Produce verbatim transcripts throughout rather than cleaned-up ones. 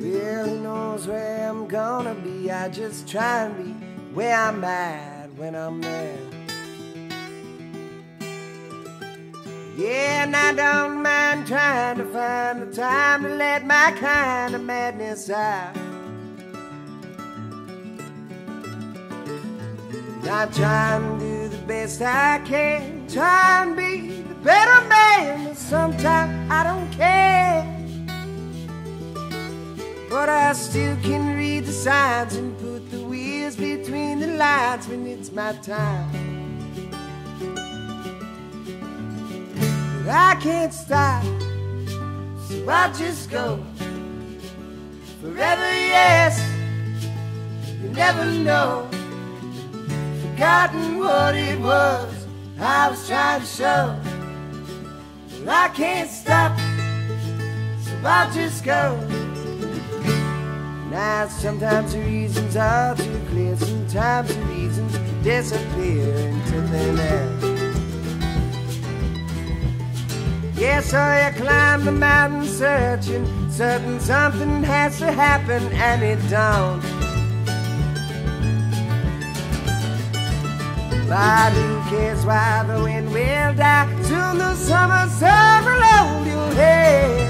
Well, who knows where I'm gonna be? I just try and be where I'm at when I'm there. Yeah, and I don't mind trying to find the time to let my kind of madness out. And I try and do the best I can, try and be the better man, but sometimes I don't care. But I still can read the signs and put the wheels between the lines when it's my time. I can't stop, so I just go forever. Yes, you never know. Forgotten what it was I was trying to show. But I can't stop, so I just go. Now sometimes the reasons are too clear. Sometimes the reasons disappear into thin air. Yeah, so you climb the mountain searching, certain something has to happen, and it don't. But who cares why the wind will die? Soon the summer sun will hold your head.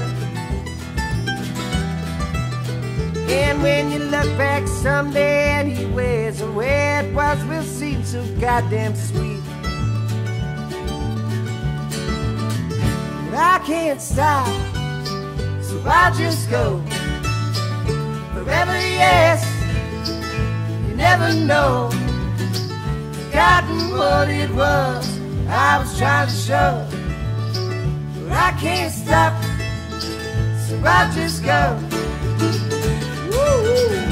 And when you look back someday anyways, the way it was will seem so goddamn sweet. I can't stop, so I just go forever. Yes, you never know. Forgotten what it was I was trying to show. But I can't stop, so I just go. Woo-hoo.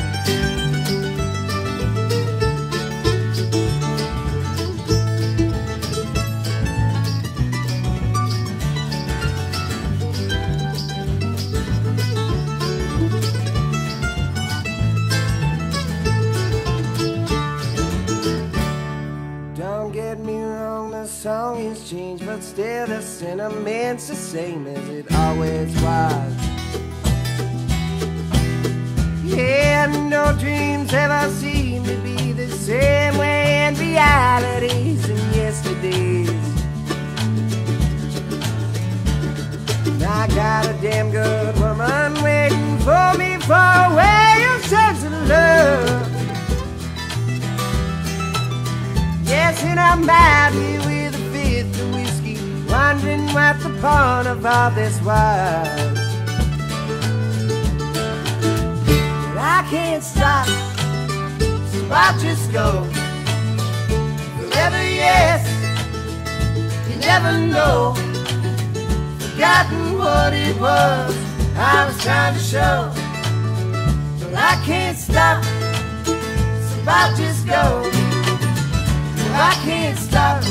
Song has changed, but still the sentiment's the same as it always was. Yeah, no dreams ever seem to be the same way in realities and yesterdays. And I got a damn good woman waiting for me for a way of sense of love. Yes, and I'm mad here with whiskey, wondering what the point of all this was. But I can't stop, so I just go forever. Yes, you never know. Forgotten what it was I was trying to show. But I can't stop, so I just go. But I can't stop,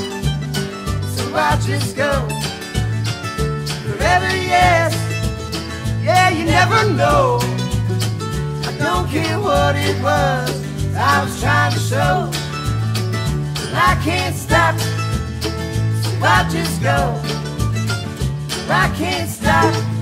I just go forever. Yes, yeah, you never know. I don't care what it was I was trying to show. I can't stop, so I just go. I can't stop.